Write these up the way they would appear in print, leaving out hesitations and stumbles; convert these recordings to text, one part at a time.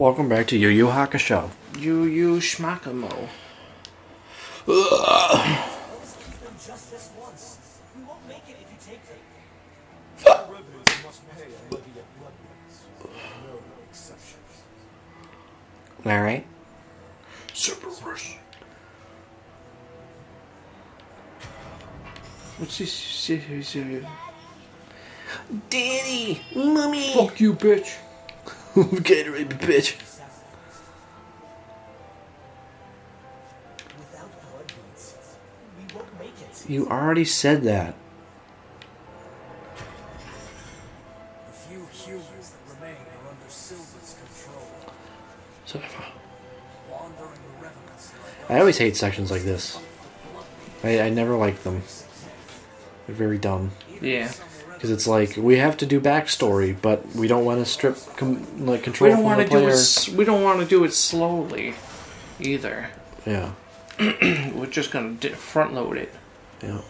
Welcome back to Yu Yu Hakusho. Yu Yu Schmackamo. Alright. Cerberus. What's this? Daddy! Mommy! Fuck you, bitch! Gatorade, bitch! You already said that. The few humans that remain are under Silva's control. I always hate sections like this. I never like them. They're very dumb. Yeah. Because it's like, we have to do backstory, but we don't want to strip control from the player. We don't want to do it slowly, either. Yeah. We're just going to front load it. Yeah. I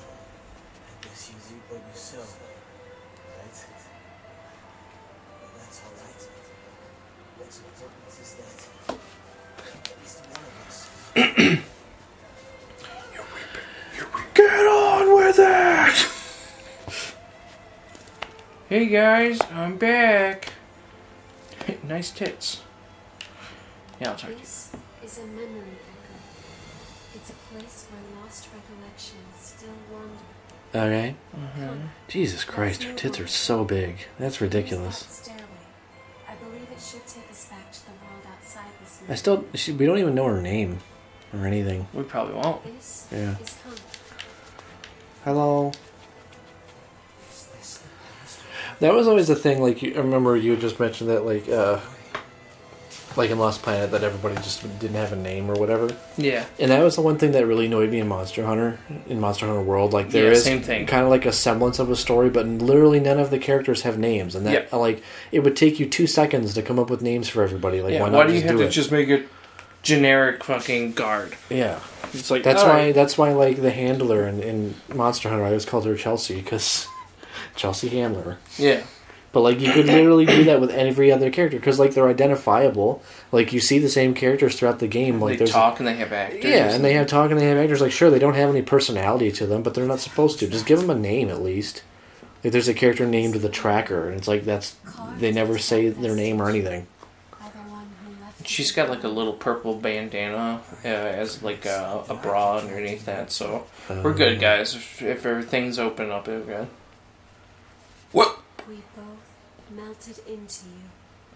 guess you do by yourself. That's it. That's all right. What's important is that at least one of us. You're weeping. You're weeping. Get on with it! Hey guys, I'm back. Nice tits. Yeah, I'll talk to you. This is a memory echo. It's a place where lost recollections still wander. Okay. Mm-hmm. Jesus Christ, her tits are so big. That's ridiculous. I believe it should take us back to the world outside this. We don't even know her name or anything. We probably won't. Yeah. Hello. That was always the thing, like, I remember you just mentioned that, like in Lost Planet, that everybody just didn't have a name or whatever. Yeah. And that was the one thing that really annoyed me in Monster Hunter World. Like, there is same thing. Kind of like a semblance of a story, but literally none of the characters have names. And that, like, it would take you 2 seconds to come up with names for everybody. Like, why do you have to just make it generic fucking guard? Yeah. It's like, that's why, like, the handler in Monster Hunter, I always called her Chelsea, because... Chelsea Handler. Yeah. But, like, you could literally do that with every other character, because, like, they're identifiable. Like, you see the same characters throughout the game. Like, they talk and they have actors. Yeah, and they have talk and they have actors. Like, sure, they don't have any personality to them, but they're not supposed to. Just give them a name, at least. Like, there's a character named the Tracker, and it's like, that's... They never say their name or anything. She's got, like, a little purple bandana as, like, a bra underneath that, so... We're good, guys. If everything's open up, we're good. What? We both melted into you.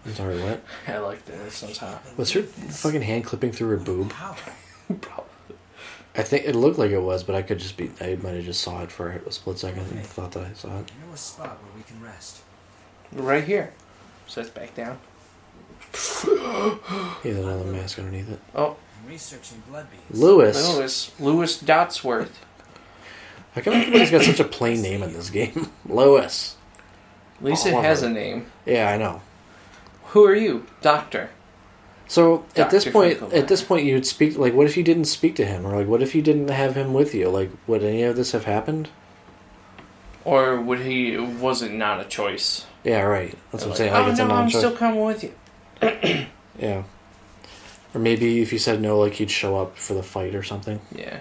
I'm sorry, what? I like that. Sounds hot. Was her fucking hand clipping through her boob? Probably. I think it looked like it was, but I could just be... I might have just saw it for a split second and thought that I saw it. You know a spot where we can rest. Right here. So it's back down. He had another mask underneath it. Oh. I'm researching blood beads. Louis Dotsworth. I can't believe everybody's got such a plain name in this game. Lois. At least it has a name. Yeah, I know. Who are you? Doctor. So, at this point, you'd speak... Like, what if you didn't speak to him? Or, like, what if you didn't have him with you? Like, would any of this have happened? Or would he... Was it not a choice? Yeah, right. That's what I'm saying. Like, oh, no, I'm still coming with you. Yeah. Or maybe if you said no, like, he'd show up for the fight or something. Yeah.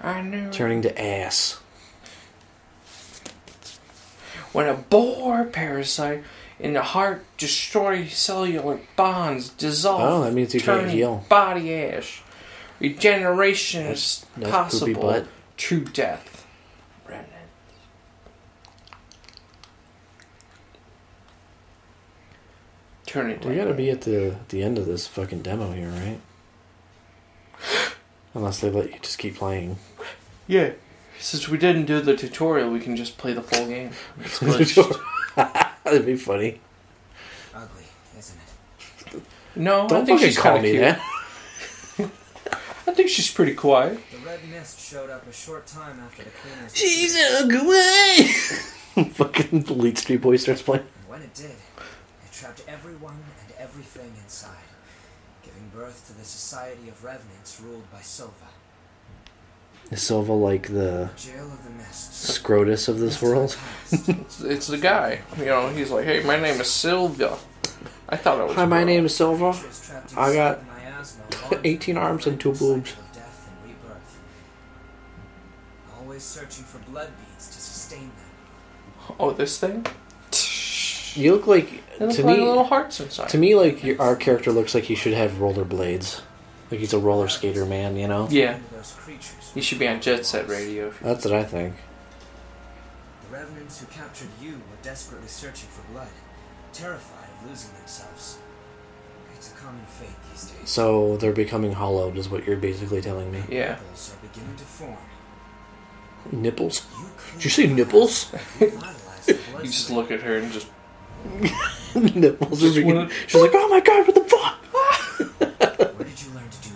I knew. Turning to ass. When a boar parasite in the heart destroys cellular bonds, dissolve, oh, that means you can't heal. Body ash, regeneration is possible. True death. Remnant. Turn it. We gotta be at the end of this fucking demo here, right? Unless they let you just keep playing. Yeah. Since we didn't do the tutorial, we can just play the full game. That'd be funny. Ugly, isn't it? No, don't I think she's call me that. I think she's pretty quiet. The red mist showed up a short time after the cleaners. She's ugly! Fucking Elite Street Boys starts playing. And when it did, it trapped everyone and everything inside, giving birth to the Society of Revenants ruled by Sova. Is Silva like the Scrotus of this world? It's the guy. You know, he's like, hey, my name is Silva. I thought it was. Hi, my name is Silva. I got 18 arms and 2 boobs. Always searching for blood beads to sustain them. Oh, this thing? You look like, to me, little hearts inside. To me, like, our character looks like he should have rollerblades. Like he's a roller skater man, you know? Yeah. He should be on Jet Set Radio. That's what I think. The revenants who captured you were desperately searching for blood, terrified of losing themselves. It's a common fate these days. So they're becoming hollowed, is what you're basically telling me. Yeah. Nipples are beginning to form. Nipples? Did you say nipples? You just look at her and just... nipples. Just wanna... She's like, oh my god, what the fuck? Where did you learn to do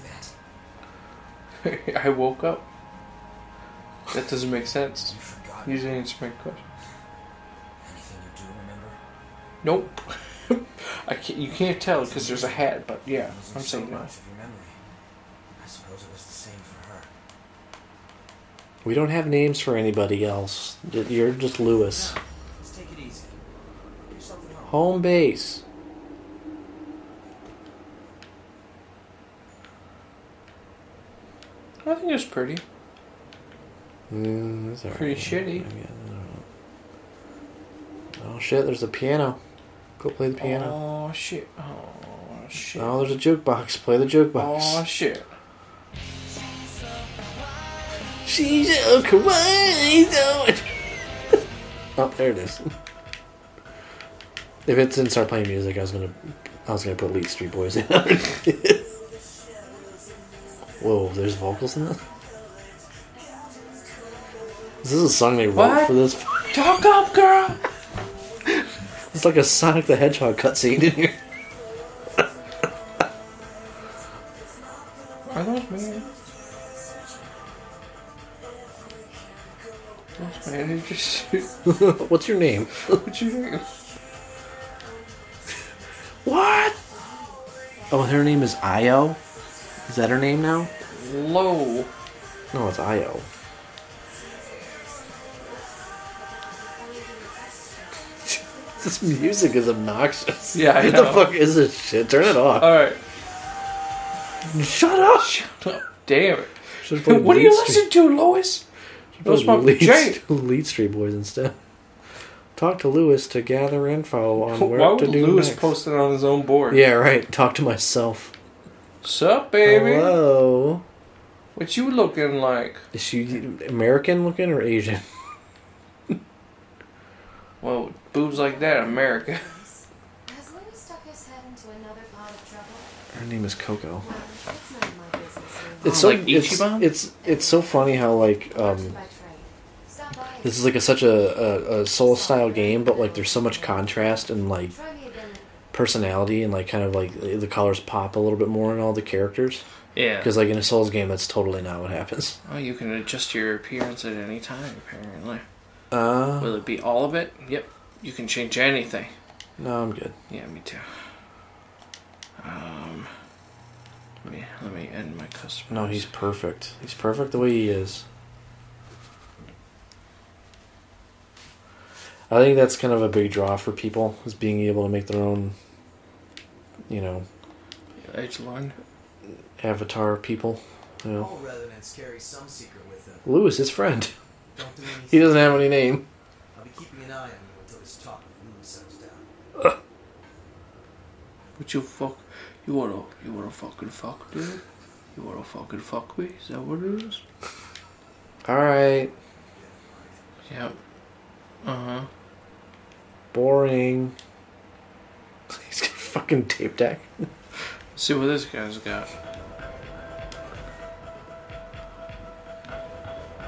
that? I woke up. That doesn't make sense. You didn't answer my question. Anything you do remember? Nope. You can't tell because there's a hat, but yeah, I'm saying that. I suppose it was the same for her. We don't have names for anybody else. You're just Louis. No, let's take it easy. Do something home. Home base. I think it's pretty. That's pretty shitty. I mean, I don't know. Oh shit, there's a piano. Go play the piano. Oh shit. Oh shit. Oh, there's a jukebox. Play the jukebox. Oh shit. She's so kawaii. Oh, there it is. If it didn't start playing music, I was gonna put Elite Street Boys in. Whoa, there's vocals in that? Is this a song they wrote for this? Talk up, girl! It's like a Sonic the Hedgehog cutscene in here. Are those managers? What's your name? What's your name? What? Oh, her name is Io? Is that her name now? Low. No, it's Io. This music is obnoxious. Yeah, I know. What the fuck is this shit? Turn it off. Alright. Shut up! Shut up. Damn it. What do you listen to, Louis? Those my Elite Street Boys instead. Talk to Louis to gather info on where to do next. Why would Louis post it on his own board? Yeah, right. Talk to myself. Sup, baby? Hello. What you looking like? Is she American looking or Asian? Well, boobs like that, America. Has Louis stuck his head into another pot of trouble? Her name is Coco. It's like Ichiban? It's so funny how like this is like such a Soul style game, but like there's so much contrast and like personality and like kind of like the colors pop a little bit more in all the characters. Yeah. Because like in a Souls game, that's totally not what happens. Oh, you can adjust your appearance at any time, apparently. Will it be all of it? Yep. You can change anything. No, I'm good. Yeah, me too. Let me end my customer. No, he's perfect. He's perfect the way he is. I think that's kind of a big draw for people, is being able to make their own, you know, Echelon avatar people. You know. All residents carry some secret with them. Louis, his friend. He doesn't have any name. I'll be keeping an eye on you until this talk with Louis settles down. But you wanna fucking fuck, dude? You wanna fucking fuck me? Is that what it is? Alright. Yep. Uh-huh. Boring. He's got a fucking tape deck. Let's see what this guy's got.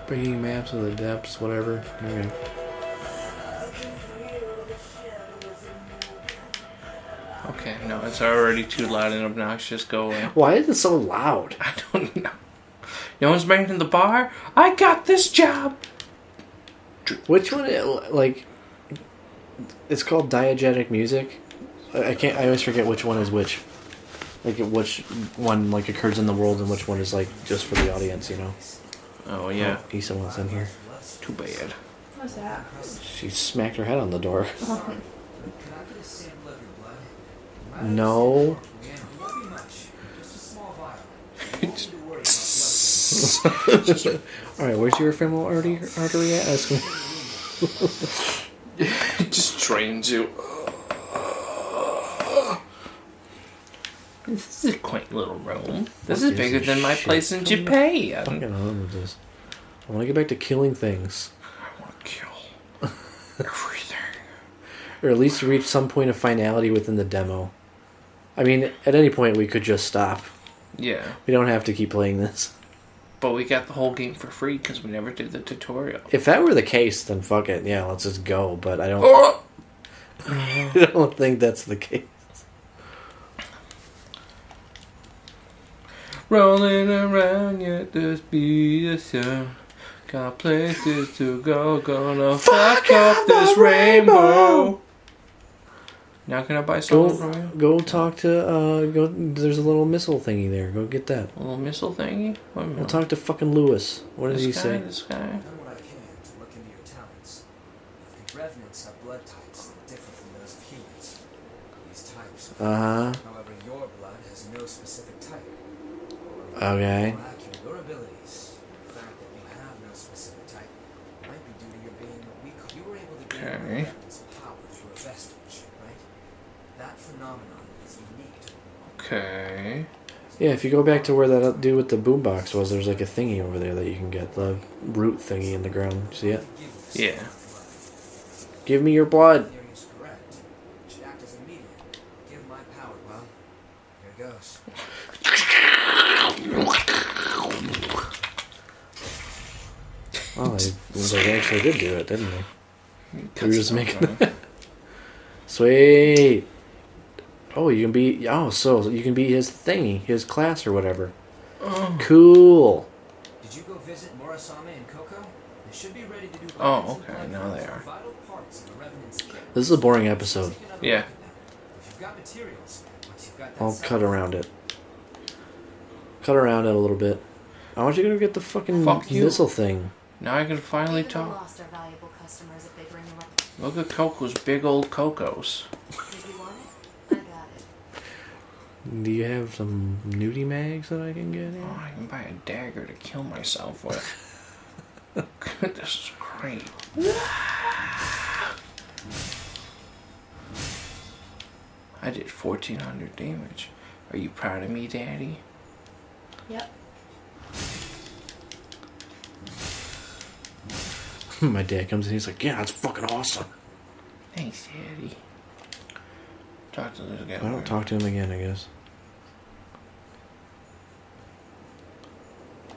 Bringing maps of the depths, whatever. Okay. Okay, no, it's already too loud and obnoxious. Go away. Why is it so loud? I don't know. No one's managing the bar? I got this job! Which one, like... It's called diegetic music. I always forget which one is which. Like, which one, like, occurs in the world and which one is, like, just for the audience, you know? Oh, yeah. Oh, Issa wants in here. Too bad. What's that? She smacked her head on the door. Oh. No. Alright, where's your femoral artery at? It just drains you. This is a quaint little room. This is bigger than my place in Japan. I'm getting home with this. I want to get back to killing things. I want to kill everything. Or at least reach some point of finality within the demo. I mean, at any point we could just stop. Yeah. We don't have to keep playing this. But we got the whole game for free because we never did the tutorial. If that were the case, then fuck it. Yeah, let's just go. But I don't, oh! I don't think that's the case. Rolling around at the speed of sound. Got places to go, gonna fuck up this rainbow. Not gonna buy something. Go talk to, go. There's a little missile thingy there. Go get that. A little missile thingy? We'll talk to fucking Louis. What does he say? This guy, I've done what I can to look into your talents. If the Revenants have blood types that differ from those of humans. These types. However, your blood has no specific type. Okay. Your abilities, the fact that you have no specific type, might be due to your being what we call. You were able to gain the Revenant's power through a vestige, right? That phenomenon is unique to them. Okay. Yeah, if you go back to where that dude with the boombox was, there's like a thingy over there that you can get. The root thingy in the ground. See it? Yeah. Give me your blood. Oh, they actually did do it, didn't they? We were just making that. Sweet. Oh, you can be. Oh, so you can be his thingy, his class or whatever. Oh. Cool. Did you go visit Morasame and Coco? They should be ready to do. Oh, okay. Now they are. This is a boring episode. Yeah. I'll cut around it. Cut around it a little bit. I want you to go get the fucking missile thing. Now I can finally talk. Lost our valuable customers if they bring them up. Look at Coco's big old Cocos. If you want it, I got it. Do you have some nudie mags that I can get in? Oh, I can buy a dagger to kill myself with. This is great. I did 1,400 damage. Are you proud of me, Daddy? Yep. My dad comes in, he's like, yeah, that's fucking awesome. Thanks, Daddy. Talk to this guy. I don't talk to him again, I guess.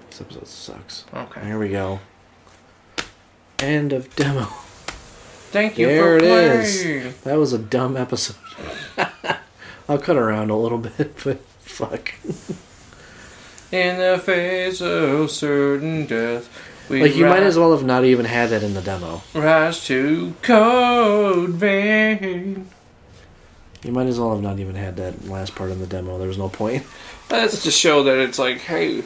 This episode sucks. Okay. Here we go. End of demo. Thank you for playing. There it is. That was a dumb episode. I'll cut around a little bit, but fuck. In the face of certain death. We like, you might as well have not even had that in the demo. Rise to Code Vein. You might as well have not even had that last part in the demo. There was no point. That's to show that it's like, hey,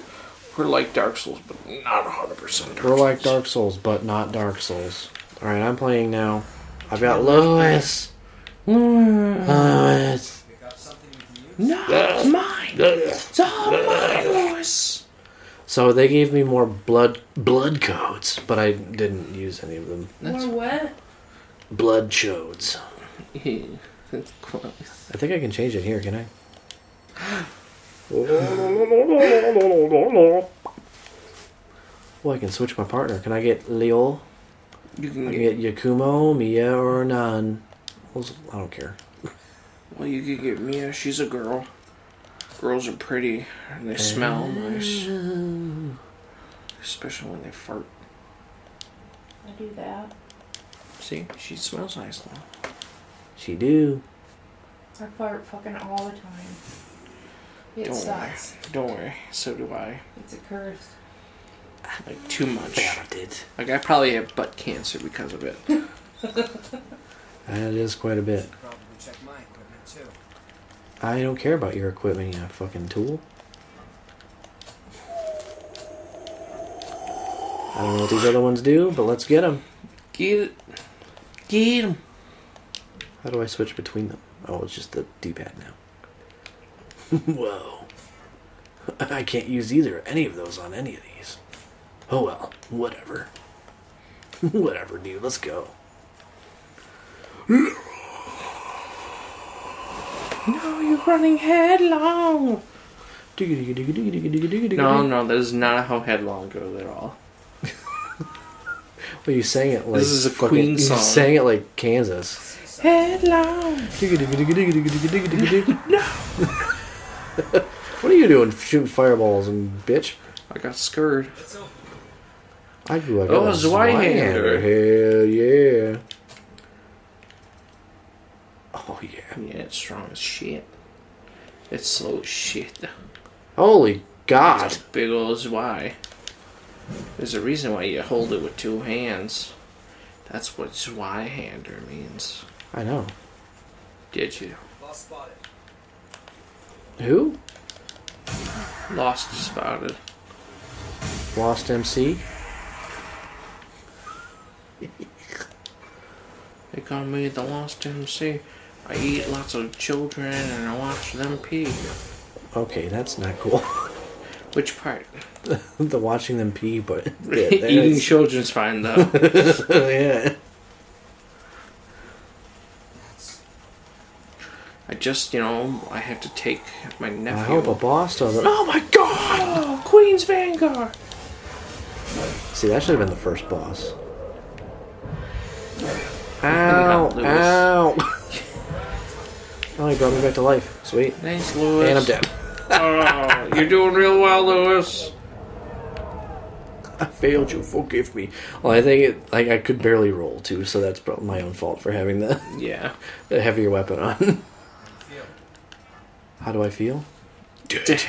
we're like Dark Souls, but not 100% Dark Souls. We're like Dark Souls, but not Dark Souls. All right, I'm playing now. I've got Louis. Louis. Not mine. It's all mine, Louis. So they gave me more blood codes, but I didn't use any of them. That's more what? Blood codes. Yeah, that's close. I think I can change it here, can I? Well, I can switch my partner. Can I get Leo? You can get Yakumo, Mia, or none. I don't care. Well, you can get Mia. She's a girl. Girls are pretty, and they smell nice. Especially when they fart. I do that. See? She smells nice, though. She do. I fart fucking all the time. It sucks. Don't worry. So do I. It's a curse. Like, too much. Like, I probably have butt cancer because of it. That is quite a bit. Probably check my equipment, too. I don't care about your equipment, you fucking tool. I don't know what these other ones do, but let's get them. Get it. Get them. How do I switch between them? Oh, it's just the D-pad now. Whoa. I can't use either any of those on any of these. Oh well, whatever. Whatever, dude, let's go. No, you're running headlong! No, that is not how headlong goes at all. Well, you sang it like... This is a Queen song. You sang it like Kansas. Headlong! No! What are you doing shooting fireballs and bitch? I got scared. I grew up. Oh, Zweihander. Hell yeah. Oh yeah. Yeah, it's strong as shit. It's slow as shit though. Holy God. That's a big ol' Zwei. There's a reason why you hold it with two hands. That's what Zweihander means. I know. Did you? Lost spotted. Who? Lost spotted. Lost MC? They call me the Lost MC. I eat lots of children and I watch them pee. Okay, that's not cool. Which part? The watching them pee, but... Yeah, eating children's fine, though. Yeah. I just, you know, I have to take my nephew... I hope a boss doesn't... Oh my God! Oh, Queens Vanguard! See, that should have been the first boss. Ow! Ow! Oh, he brought me back to life. Sweet. Thanks, Louis. And I'm dead. Oh, you're doing real well, Louis. I failed you. Forgive me. Well, I think it. Like I could barely roll too, so that's probably my own fault for having the the heavier weapon on. How do I feel? Dead.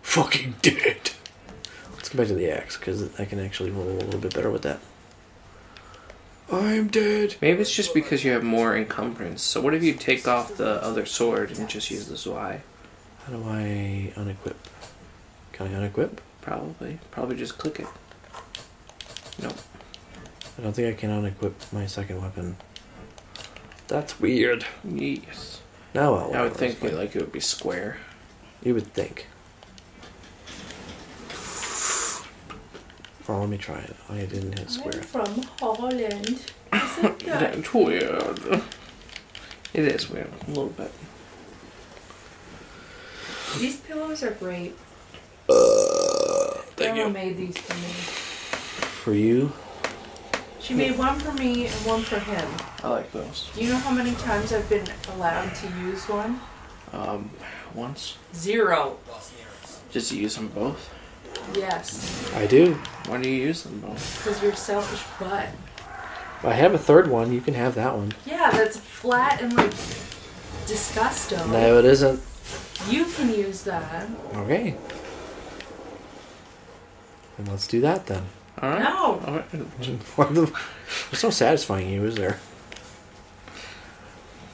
Fucking dead. Let's go back to the axe because I can actually roll a little bit better with that. I'm dead. Maybe it's just because you have more encumbrance. So what if you take off the other sword and just use the Zwei? How do I unequip? Can I unequip? Probably. Probably just click it. Nope. I don't think I can unequip my second weapon. That's weird. Yes. Now I'll I would think like it would be square. You would think. Oh, let me try it. I didn't hit square. I'm from Holland. Is it good? That's weird. It is weird. A little bit. These pillows are great. Thank you. Grandma made these for me. For you? She made one for me and one for him. I like those. Do you know how many times I've been allowed to use one? Once. Zero. Just to use them both? Yes. I do. Why do you use them both? Because you're a selfish butt. I have a third one. You can have that one. Yeah, that's flat and like disgusto. No, it isn't. You can use that. Okay. And let's do that then. All right. No. All right. It's not satisfying you, is there?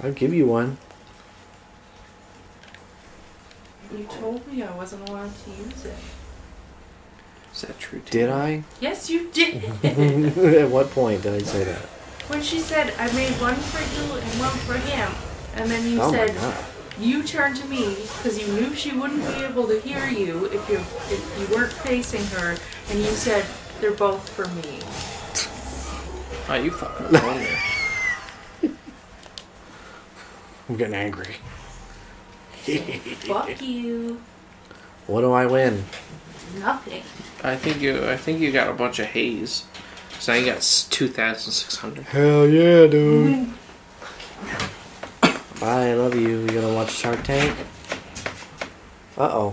I'll give you one. You told me I wasn't allowed to use it. Is that true? Did I? Yes, you did. At what point did I say that? When she said, I made one for you and one for him. And then you said, you turned to me because you knew she wouldn't be able to hear you if you weren't facing her. And you said, they're both for me. Oh, you fucking wrong there. I'm getting angry. Fuck you. What do I win? Nothing. I think you got a bunch of haze. So now you got 2,600. Hell yeah, dude. I love you. You gonna watch Shark Tank? Uh-oh.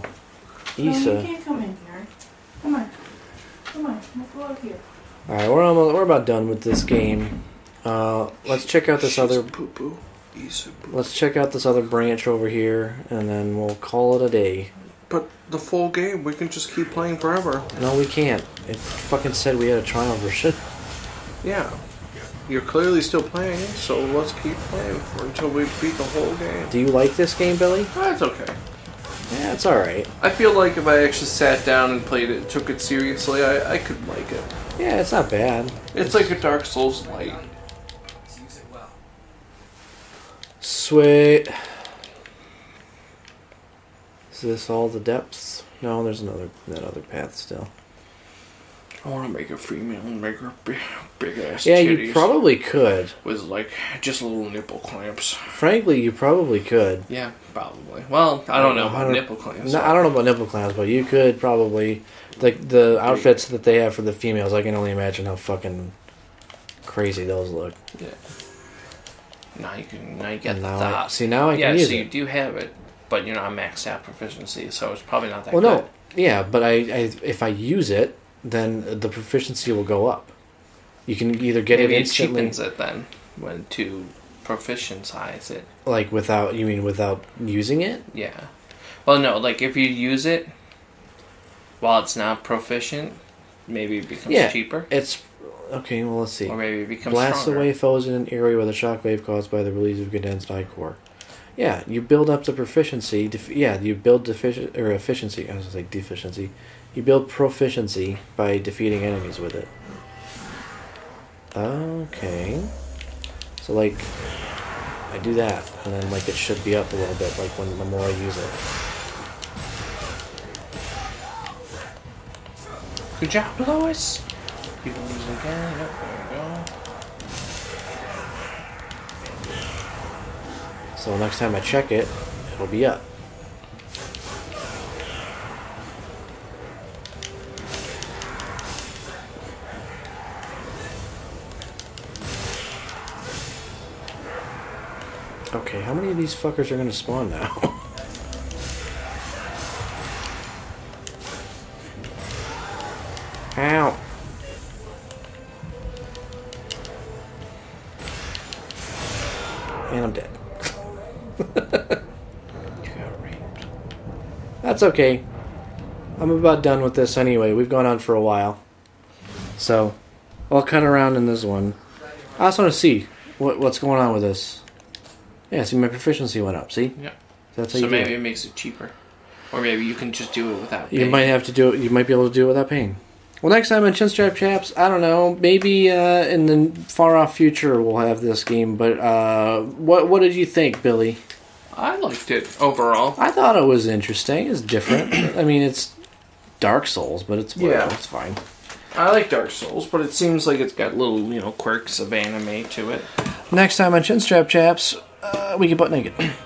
Issa. No, you can't come in here. Come on. Come on. Let's go out here. Alright, we're about done with this game. Let's check out this other poo-poo. Issa poo. Let's check out this other branch over here and then we'll call it a day. But the full game, we can just keep playing forever. No, we can't. It fucking said we had a trial version. Yeah. You're clearly still playing, so let's keep playing until we beat the whole game. Do you like this game, Billy? Oh, it's okay. Yeah, it's alright. I feel like if I actually sat down and played it, took it seriously, I could like it. Yeah, it's not bad. It's like a Dark Souls light. Sweet. Is this all the depths? No, there's another that other path still. I want to make a female and make her big ass. Yeah, you probably could. With like just little nipple clamps. Frankly, you probably could. Yeah, probably. Well, I don't know about nipple clamps. No, I don't know about nipple clamps, but you could probably. Like the outfits that they have for the females, I can only imagine how fucking crazy those look. Yeah. Now you get that. See, now I can use it. Yeah, so you do have it, but you're not maxed out proficiency, so it's probably not that good. Well, no. Yeah, but if I use it, then the proficiency will go up. You can either get it instantly. Maybe it cheapens it then, when to proficientize it. Like without, you mean without using it? Yeah. Well, no, like if you use it while it's not proficient, maybe it becomes cheaper. It's... Okay, well, let's see. Or maybe it becomes stronger. Blast away foes in an area with a shockwave caused by the release of condensed I-core. Yeah, you build up the proficiency. You build efficiency. I was going to say deficiency. You build proficiency by defeating enemies with it. Okay. So, like, I do that, and then, like, it should be up a little bit, like, when the more I use it. Good job, Louis! Keep on using again. Yep, there we go. So next time I check it, it'll be up. Okay, how many of these fuckers are gonna spawn now? Ow. And I'm dead. You got raped. That's okay. I'm about done with this anyway. We've gone on for a while. So, I'll cut around in this one. I just want to see what's going on with this. Yeah, see, my proficiency went up, see? Yeah. So maybe it makes it cheaper. Or maybe you can just do it without pain. You might be able to do it without pain. Well, next time on Chinstrap Chaps, I don't know, maybe in the far-off future we'll have this game, but what did you think, Billy? I liked it overall. I thought it was interesting. It's different. I mean, it's Dark Souls, but it's, well, it's fine. I like Dark Souls, but it seems like it's got little, quirks of anime to it. Next time on Chinstrap Chaps, we get butt naked.